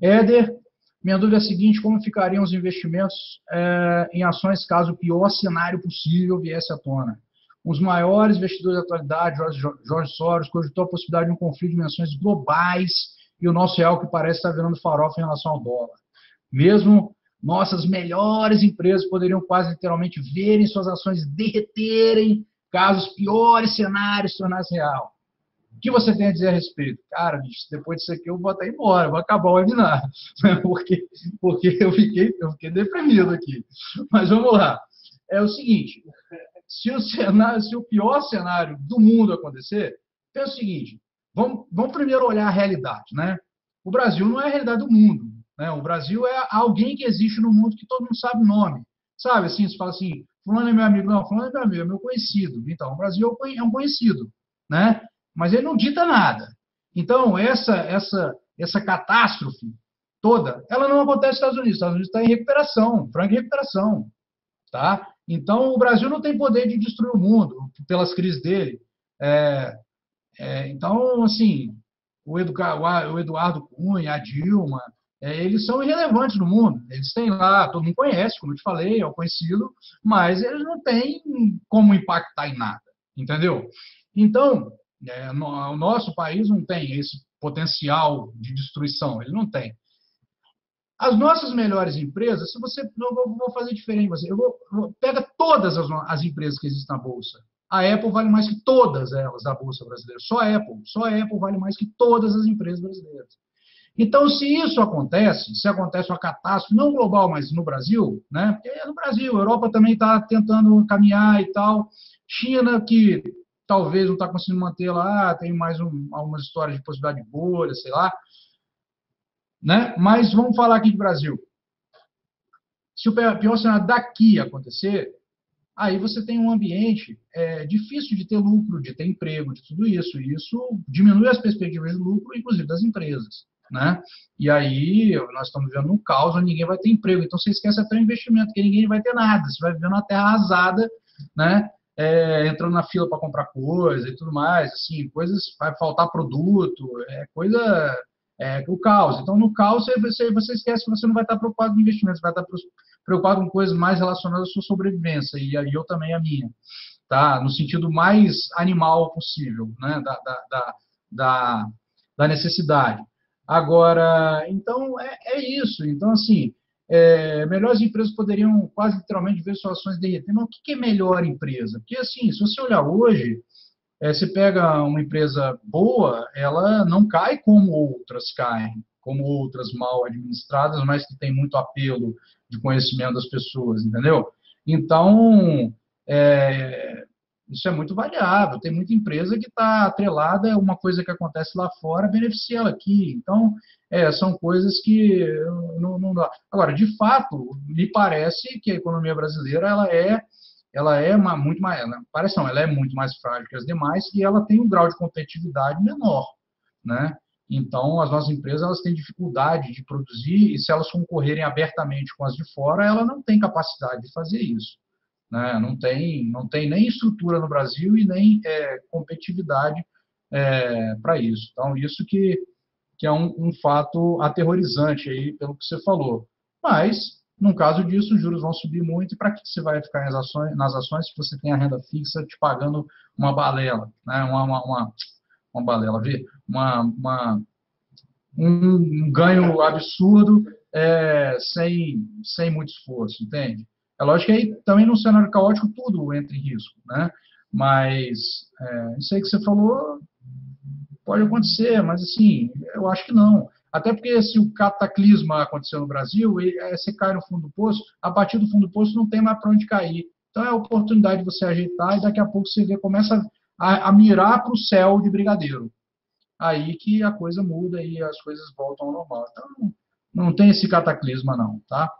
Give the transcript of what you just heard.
Éder, minha dúvida é a seguinte: como ficariam os investimentos em ações caso o pior cenário possível viesse à tona? Um dos maiores investidores da atualidade, Jorge Soros, cogitou a possibilidade de um conflito de dimensões globais e o nosso real, que parece estar virando farofa em relação ao dólar. Mesmo nossas melhores empresas poderiam quase literalmente verem suas ações derreterem caso os piores cenários tornassem real. O que você tem a dizer a respeito? Cara, bicho, depois disso aqui eu vou até ir embora, vou acabar o webinar, porque eu fiquei deprimido aqui. Mas vamos lá. É o seguinte, se o pior cenário do mundo acontecer, é o seguinte, vamos primeiro olhar a realidade, né? O Brasil não é a realidade do mundo, né? O Brasil é alguém que existe no mundo que todo mundo sabe o nome. Sabe, assim, você fala assim, fulano é meu amigo, não, fulano é meu amigo, é meu conhecido. Então, o Brasil é um conhecido, né? Mas ele não dita nada. Então, essa catástrofe toda, ela não acontece nos Estados Unidos. Os Estados Unidos está em recuperação, franca recuperação. Tá? Então, o Brasil não tem poder de destruir o mundo pelas crises dele. Então, assim, o Eduardo Cunha, a Dilma, eles são irrelevantes no mundo. Eles têm lá, todo mundo conhece, como eu te falei, é o conhecido, mas eles não têm como impactar em nada. Entendeu? Então, o nosso país não tem esse potencial de destruição, ele não tem. As nossas melhores empresas, se você não vou fazer diferente, você pega todas as empresas que existem na bolsa. A Apple vale mais que todas elas da bolsa brasileira. Só a Apple vale mais que todas as empresas brasileiras. Então, se isso acontece, se acontece uma catástrofe não global, mas no Brasil, né? Porque é no Brasil, a Europa também está tentando caminhar e tal. China que talvez não está conseguindo manter lá, tem mais algumas histórias de possibilidade de bolha, sei lá. Né? Mas vamos falar aqui de Brasil. Se o pior cenário daqui acontecer, aí você tem um ambiente difícil de ter lucro, de ter emprego, de tudo isso. E isso diminui as perspectivas de lucro, inclusive das empresas. Né? E aí nós estamos vivendo um caos onde ninguém vai ter emprego. Então você esquece até o investimento, porque ninguém vai ter nada. Você vai vivendo uma terra arrasada, né? Entrando na fila para comprar coisa e tudo mais, assim, coisas, vai faltar produto, o caos. Então, no caos, você esquece que você não vai estar preocupado com investimentos, você vai estar preocupado com coisas mais relacionadas à sua sobrevivência, e aí eu também a minha, tá? No sentido mais animal possível, né? Da necessidade. Agora, então, isso. Então, assim, melhores empresas poderiam quase literalmente ver suas ações derreter. Mas o que é melhor empresa? Porque, assim, se você olhar hoje, você pega uma empresa boa, ela não cai como outras caem, como outras mal administradas, mas que tem muito apelo de conhecimento das pessoas, entendeu? Então, isso é muito variável. Tem muita empresa que está atrelada a uma coisa que acontece lá fora, beneficia ela aqui. Então, são coisas que não dá. Agora, de fato, me parece que a economia brasileira, ela é muito mais frágil que as demais e ela tem um grau de competitividade menor, né? Então, as nossas empresas, elas têm dificuldade de produzir e se elas concorrerem abertamente com as de fora, ela não tem capacidade de fazer isso. Né? Não tem nem estrutura no Brasil e nem competitividade para isso. Então, isso que é um fato aterrorizante aí, pelo que você falou. Mas, no caso disso, os juros vão subir muito, e para que você vai ficar nas ações se você tem a renda fixa te pagando uma balela, né? Uma balela, um ganho absurdo sem muito esforço, entende? É lógico que aí também num cenário caótico tudo entra em risco, né? Mas isso aí que você falou pode acontecer, mas assim, eu acho que não. Até porque se o cataclisma aconteceu no Brasil, você cai no fundo do poço, a partir do fundo do poço não tem mais para onde cair. Então é a oportunidade de você ajeitar e daqui a pouco você começa a mirar para o céu de brigadeiro. Aí que a coisa muda e as coisas voltam ao normal. Então não tem esse cataclisma não, tá?